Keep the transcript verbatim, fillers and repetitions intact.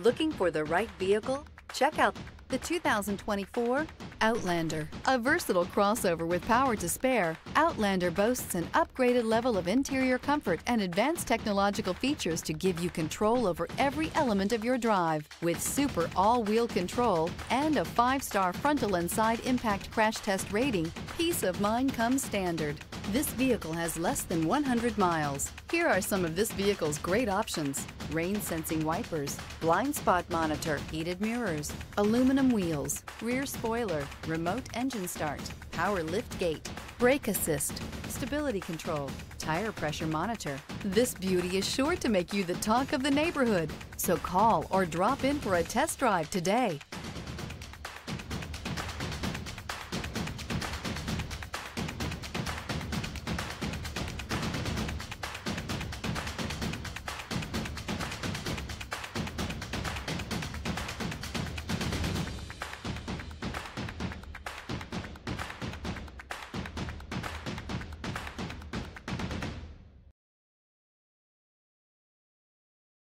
Looking for the right vehicle? Check out the two thousand twenty-four Outlander. A versatile crossover with power to spare, Outlander boasts an upgraded level of interior comfort and advanced technological features to give you control over every element of your drive. With super all-wheel control and a five-star frontal and side impact crash test rating, peace of mind comes standard. This vehicle has less than one hundred miles. Here are some of this vehicle's great options: rain sensing wipers, blind spot monitor, heated mirrors, aluminum wheels, rear spoiler, remote engine start, power lift gate, brake assist, stability control, tire pressure monitor. This beauty is sure to make you the talk of the neighborhood, so call or drop in for a test drive today.